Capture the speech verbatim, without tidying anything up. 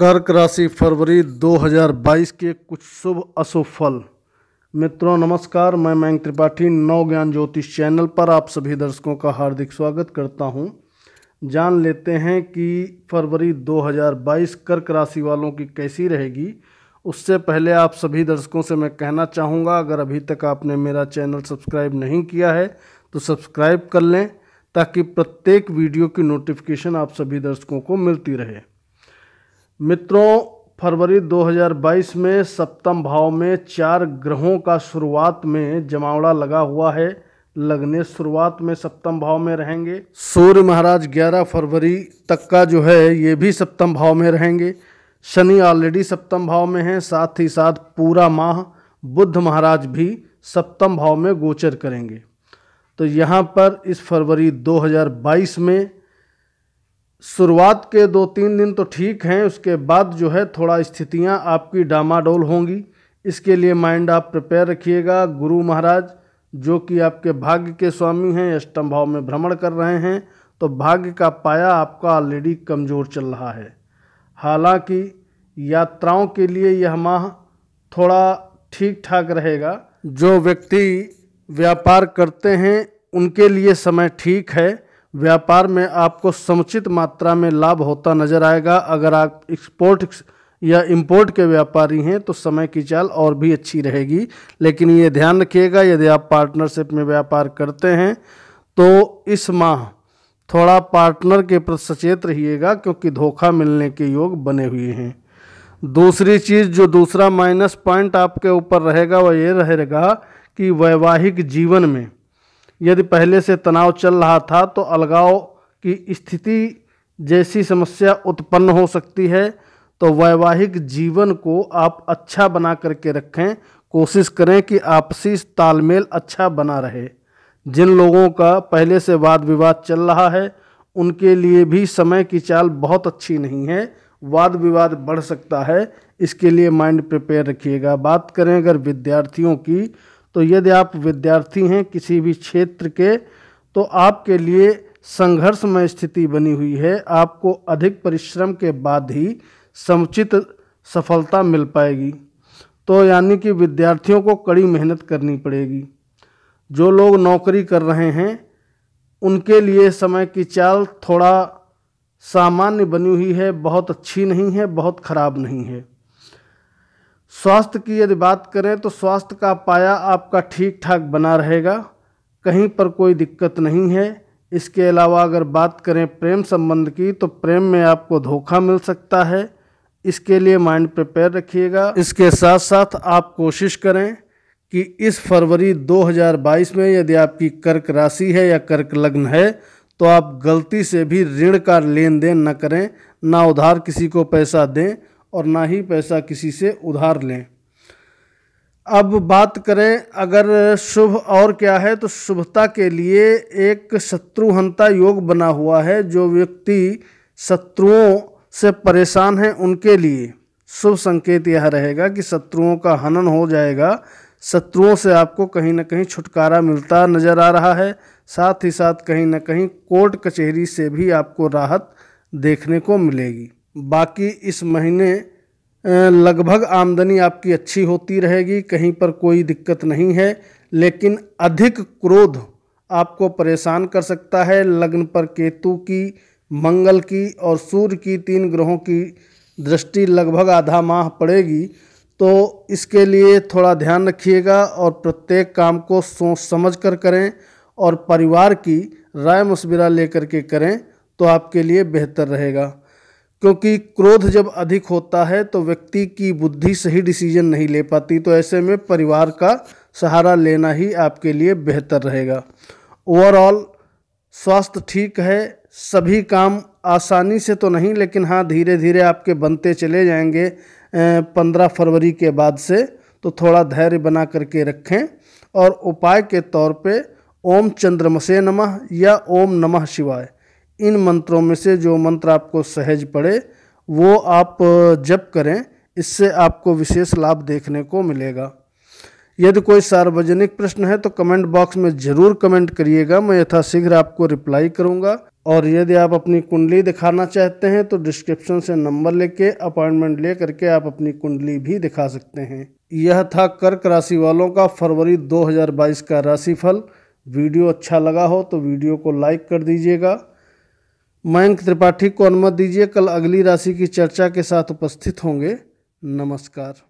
कर्क राशि फरवरी दो हज़ार बाईस के कुछ शुभ अशुभ फल। मित्रों नमस्कार, मैं मैंग त्रिपाठी नौ ज्ञान ज्योतिष चैनल पर आप सभी दर्शकों का हार्दिक स्वागत करता हूं। जान लेते हैं कि फरवरी दो हज़ार बाईस कर्क राशि वालों की कैसी रहेगी। उससे पहले आप सभी दर्शकों से मैं कहना चाहूँगा, अगर अभी तक आपने मेरा चैनल सब्सक्राइब नहीं किया है तो सब्सक्राइब कर लें ताकि प्रत्येक वीडियो की नोटिफिकेशन आप सभी दर्शकों को मिलती रहे। मित्रों फरवरी दो हज़ार बाईस में सप्तम भाव में चार ग्रहों का शुरुआत में जमावड़ा लगा हुआ है, लगने शुरुआत में सप्तम भाव में रहेंगे। सूर्य महाराज ग्यारह फरवरी तक का जो है ये भी सप्तम भाव में रहेंगे। शनि ऑलरेडी सप्तम भाव में हैं, साथ ही साथ पूरा माह बुध महाराज भी सप्तम भाव में गोचर करेंगे। तो यहाँ पर इस फरवरी दो हज़ार बाईस में शुरुआत के दो तीन दिन तो ठीक हैं, उसके बाद जो है थोड़ा स्थितियाँ आपकी डामाडोल होंगी। इसके लिए माइंड आप प्रिपेयर रखिएगा। गुरु महाराज जो कि आपके भाग्य के स्वामी हैं, अष्टम भाव में भ्रमण कर रहे हैं, तो भाग्य का पाया आपका ऑलरेडी कमज़ोर चल रहा है। हालांकि यात्राओं के लिए यह माह थोड़ा ठीक ठाक रहेगा। जो व्यक्ति व्यापार करते हैं उनके लिए समय ठीक है, व्यापार में आपको समुचित मात्रा में लाभ होता नजर आएगा। अगर आप एक्सपोर्ट या इंपोर्ट के व्यापारी हैं तो समय की चाल और भी अच्छी रहेगी, लेकिन ये ध्यान रखिएगा यदि आप पार्टनरशिप में व्यापार करते हैं तो इस माह थोड़ा पार्टनर के प्रति सचेत रहिएगा क्योंकि धोखा मिलने के योग बने हुए हैं। दूसरी चीज़, जो दूसरा माइनस पॉइंट आपके ऊपर रहेगा वह ये रहेगा कि वैवाहिक जीवन में यदि पहले से तनाव चल रहा था तो अलगाव की स्थिति जैसी समस्या उत्पन्न हो सकती है। तो वैवाहिक जीवन को आप अच्छा बना करके रखें, कोशिश करें कि आपसी तालमेल अच्छा बना रहे। जिन लोगों का पहले से वाद विवाद चल रहा है उनके लिए भी समय की चाल बहुत अच्छी नहीं है, वाद विवाद बढ़ सकता है, इसके लिए माइंड प्रिपेयर रखिएगा। बात करें अगर विद्यार्थियों की, तो यदि आप विद्यार्थी हैं किसी भी क्षेत्र के तो आपके लिए संघर्षमय स्थिति बनी हुई है। आपको अधिक परिश्रम के बाद ही समुचित सफलता मिल पाएगी, तो यानी कि विद्यार्थियों को कड़ी मेहनत करनी पड़ेगी। जो लोग नौकरी कर रहे हैं उनके लिए समय की चाल थोड़ा सामान्य बनी हुई है, बहुत अच्छी नहीं है, बहुत ख़राब नहीं है। स्वास्थ्य की यदि बात करें तो स्वास्थ्य का पाया आपका ठीक ठाक बना रहेगा, कहीं पर कोई दिक्कत नहीं है। इसके अलावा अगर बात करें प्रेम संबंध की तो प्रेम में आपको धोखा मिल सकता है, इसके लिए माइंड प्रिपेयर रखिएगा। इसके साथ साथ आप कोशिश करें कि इस फरवरी दो हज़ार बाईस में यदि आपकी कर्क राशि है या कर्क लग्न है तो आप गलती से भी ऋण का लेन देन न करें, ना उधार किसी को पैसा दें और ना ही पैसा किसी से उधार लें। अब बात करें अगर शुभ और क्या है, तो शुभता के लिए एक शत्रुहंता योग बना हुआ है। जो व्यक्ति शत्रुओं से परेशान हैं उनके लिए शुभ संकेत यह रहेगा कि शत्रुओं का हनन हो जाएगा। शत्रुओं से आपको कहीं ना कहीं छुटकारा मिलता नज़र आ रहा है, साथ ही साथ कहीं ना कहीं कोर्ट कचहरी से भी आपको राहत देखने को मिलेगी। बाकी इस महीने लगभग आमदनी आपकी अच्छी होती रहेगी, कहीं पर कोई दिक्कत नहीं है, लेकिन अधिक क्रोध आपको परेशान कर सकता है। लग्न पर केतु की, मंगल की और सूर्य की तीन ग्रहों की दृष्टि लगभग आधा माह पड़ेगी, तो इसके लिए थोड़ा ध्यान रखिएगा और प्रत्येक काम को सोच समझ कर करें और परिवार की राय मशविरा लेकर के करें तो आपके लिए बेहतर रहेगा। क्योंकि क्रोध जब अधिक होता है तो व्यक्ति की बुद्धि सही डिसीजन नहीं ले पाती, तो ऐसे में परिवार का सहारा लेना ही आपके लिए बेहतर रहेगा। ओवरऑल स्वास्थ्य ठीक है, सभी काम आसानी से तो नहीं लेकिन हाँ धीरे धीरे आपके बनते चले जाएंगे पंद्रह फरवरी के बाद से, तो थोड़ा धैर्य बना करके रखें। और उपाय के तौर पे ओम चंद्रमसे नमः या ओम नमः शिवाय, इन मंत्रों में से जो मंत्र आपको सहज पड़े वो आप जप करें, इससे आपको विशेष लाभ देखने को मिलेगा। यदि कोई सार्वजनिक प्रश्न है तो कमेंट बॉक्स में जरूर कमेंट करिएगा, मैं यथाशीघ्र आपको रिप्लाई करूंगा। और यदि आप अपनी कुंडली दिखाना चाहते हैं तो डिस्क्रिप्शन से नंबर लेके अपॉइंटमेंट ले करके आप अपनी कुंडली भी दिखा सकते हैं। यह था कर्क राशि वालों का फरवरी दो हज़ार बाईस का राशिफल। वीडियो अच्छा लगा हो तो वीडियो को लाइक कर दीजिएगा। मैंग त्रिपाठी को अनुमति दीजिए, कल अगली राशि की चर्चा के साथ उपस्थित होंगे। नमस्कार।